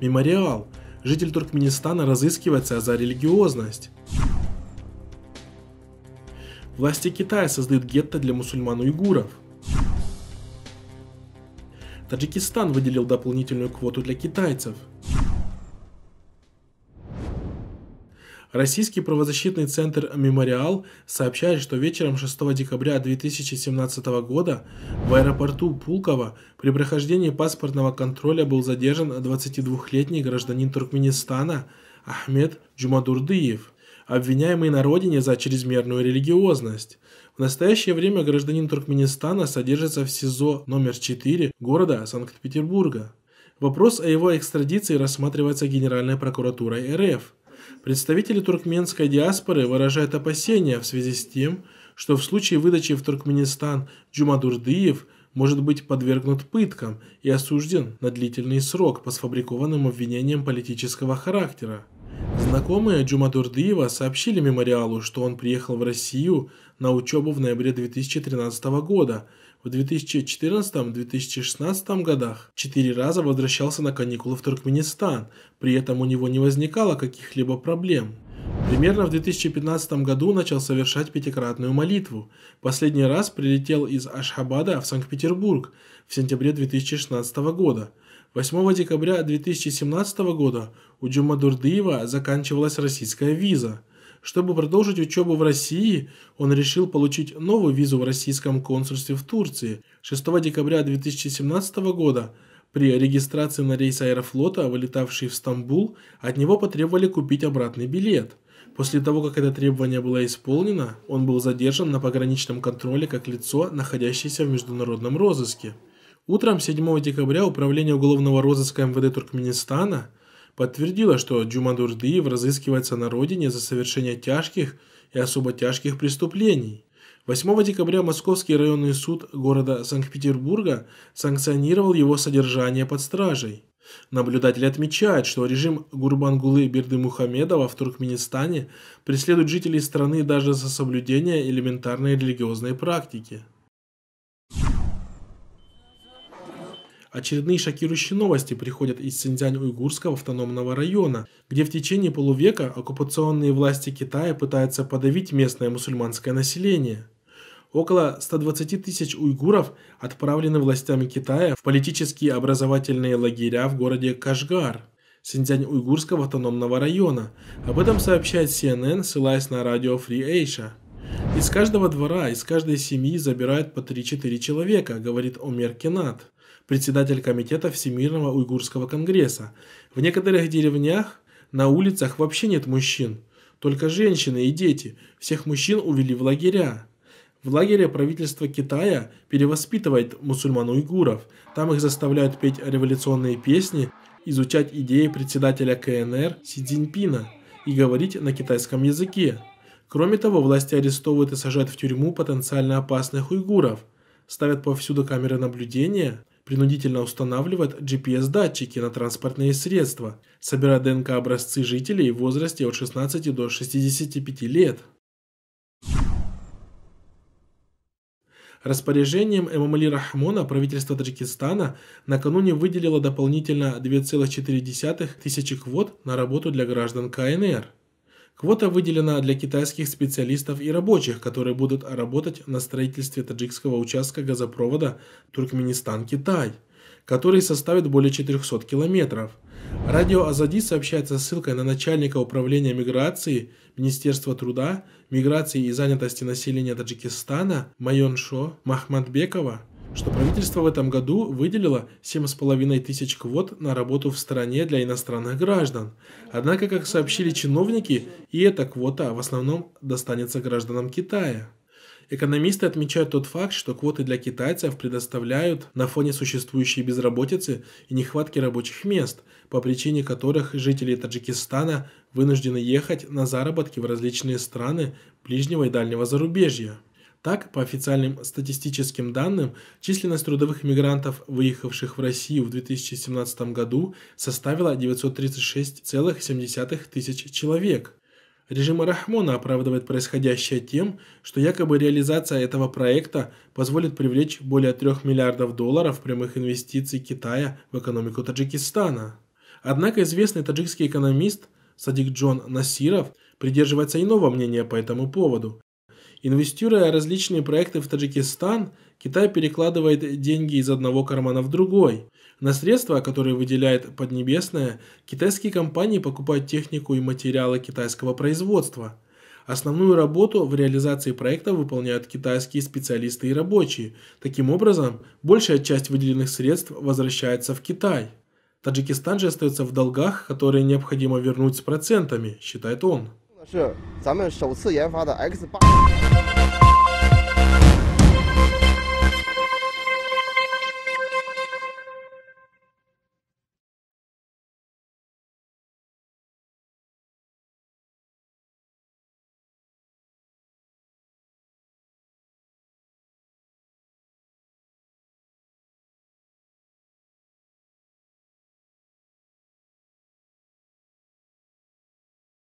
Мемориал. Житель Туркменистана разыскивается за религиозность. Власти Китая создают гетто для мусульман-уйгуров. Таджикистан выделил дополнительную квоту для китайцев. Российский правозащитный центр «Мемориал» сообщает, что вечером 6 декабря 2017 года в аэропорту Пулково при прохождении паспортного контроля был задержан 22-летний гражданин Туркменистана Ахмед Джумадурдыев, обвиняемый на родине за чрезмерную религиозность. В настоящее время гражданин Туркменистана содержится в СИЗО номер 4 города Санкт-Петербурга. Вопрос о его экстрадиции рассматривается Генеральной прокуратурой РФ. Представители туркменской диаспоры выражают опасения в связи с тем, что в случае выдачи в Туркменистан Джумадурдыев может быть подвергнут пыткам и осужден на длительный срок по сфабрикованным обвинениям политического характера. Знакомые Джумадурдыева сообщили Мемориалу, что он приехал в Россию на учебу в ноябре 2013 года. В 2014-2016 годах 4 раза возвращался на каникулы в Туркменистан, при этом у него не возникало каких-либо проблем. Примерно в 2015 году начал совершать пятикратную молитву. Последний раз прилетел из Ашхабада в Санкт-Петербург в сентябре 2016 года. 8 декабря 2017 года у Джумадурдыева заканчивалась российская виза. Чтобы продолжить учебу в России, он решил получить новую визу в российском консульстве в Турции. 6 декабря 2017 года при регистрации на рейс Аэрофлота, вылетавший в Стамбул, от него потребовали купить обратный билет. После того, как это требование было исполнено, он был задержан на пограничном контроле как лицо, находящееся в международном розыске. Утром 7 декабря Управление уголовного розыска МВД Туркменистана подтвердила, что Джумадурдыев разыскивается на родине за совершение тяжких и особо тяжких преступлений. 8 декабря Московский районный суд города Санкт-Петербурга санкционировал его содержание под стражей. Наблюдатели отмечают, что режим Гурбангулы Бердымухамедова в Туркменистане преследует жителей страны даже за соблюдение элементарной религиозной практики. Очередные шокирующие новости приходят из Синьцзянь-Уйгурского автономного района, где в течение полувека оккупационные власти Китая пытаются подавить местное мусульманское население. Около 120 тысяч уйгуров отправлены властями Китая в политические образовательные лагеря в городе Кашгар Синьцзянь-Уйгурского автономного района. Об этом сообщает CNN, ссылаясь на радио Free Asia. «Из каждого двора, из каждой семьи забирают по 3-4 человека», говорит Омер Кенат, председатель комитета Всемирного уйгурского конгресса. В некоторых деревнях на улицах вообще нет мужчин, только женщины и дети. Всех мужчин увели в лагеря. В лагере правительство Китая перевоспитывает мусульман-уйгуров. Там их заставляют петь революционные песни, изучать идеи председателя КНР Си Цзиньпина и говорить на китайском языке. Кроме того, власти арестовывают и сажают в тюрьму потенциально опасных уйгуров, ставят повсюду камеры наблюдения, принудительно устанавливают GPS-датчики на транспортные средства, собирая ДНК-образцы жителей в возрасте от 16 до 65 лет. Распоряжением Эмамали Рахмона правительство Таджикистана накануне выделило дополнительно 2,4 тысячи квот на работу для граждан КНР. Квота выделена для китайских специалистов и рабочих, которые будут работать на строительстве таджикского участка газопровода Туркменистан-Китай, который составит более 400 километров. Радио Азади сообщает со ссылкой на начальника управления миграции Министерства труда, миграции и занятости населения Таджикистана Майоншо Махмадбекова, что правительство в этом году выделило 7,5 тысяч квот на работу в стране для иностранных граждан. Однако, как сообщили чиновники, и эта квота в основном достанется гражданам Китая. Экономисты отмечают тот факт, что квоты для китайцев предоставляют на фоне существующей безработицы и нехватки рабочих мест, по причине которых жители Таджикистана вынуждены ехать на заработки в различные страны ближнего и дальнего зарубежья. Так, по официальным статистическим данным, численность трудовых мигрантов, выехавших в Россию в 2017 году, составила 936,7 тысяч человек. Режим Рахмона оправдывает происходящее тем, что якобы реализация этого проекта позволит привлечь более $3 миллиардов прямых инвестиций Китая в экономику Таджикистана. Однако известный таджикский экономист Садикджон Насиров придерживается иного мнения по этому поводу. Инвестируя различные проекты в Таджикистан, Китай перекладывает деньги из одного кармана в другой. На средства, которые выделяет Поднебесная, китайские компании покупают технику и материалы китайского производства. Основную работу в реализации проекта выполняют китайские специалисты и рабочие. Таким образом, большая часть выделенных средств возвращается в Китай. Таджикистан же остается в долгах, которые необходимо вернуть с процентами, считает он.